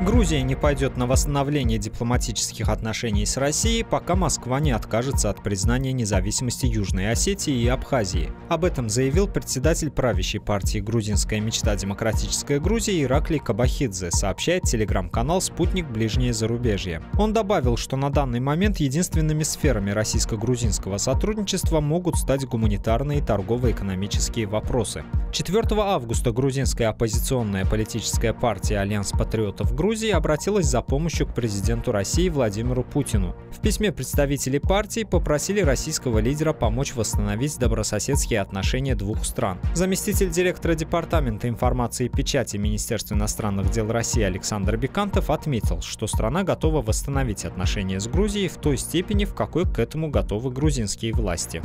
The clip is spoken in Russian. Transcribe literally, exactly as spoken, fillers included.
Грузия не пойдет на восстановление дипломатических отношений с Россией, пока Москва не откажется от признания независимости Южной Осетии и Абхазии. Об этом заявил председатель правящей партии «Грузинская мечта. Демократическая Грузия» Ираклий Кабахидзе, сообщает телеграм-канал «Спутник Ближнее зарубежье». Он добавил, что на данный момент единственными сферами российско-грузинского сотрудничества могут стать гуманитарные и торгово-экономические вопросы. четвёртого августа грузинская оппозиционная политическая партия «Альянс патриотов Грузии» Грузия обратилась за помощью к президенту России Владимиру Путину. В письме представители партии попросили российского лидера помочь восстановить добрососедские отношения двух стран. Заместитель директора Департамента информации и печати Министерства иностранных дел России Александр Бикантов отметил, что страна готова восстановить отношения с Грузией в той степени, в какой к этому готовы грузинские власти.